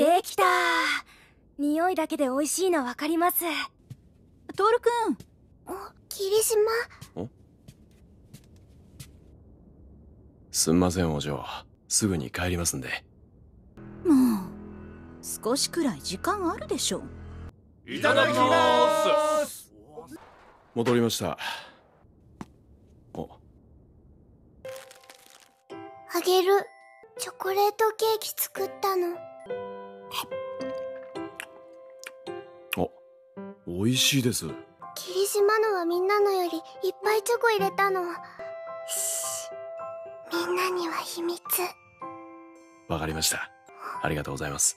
できたー。匂いだけで美味しいの分かります。トールくん。お、霧島。お、すんませんお嬢、すぐに帰りますんで。もう少しくらい時間あるでしょう。いただきます。戻りました。お、あげる。チョコレートケーキ作ったの。お、美味しいです。霧島のはみんなのよりいっぱいチョコ入れたの。みんなには秘密。わかりました。ありがとうございます。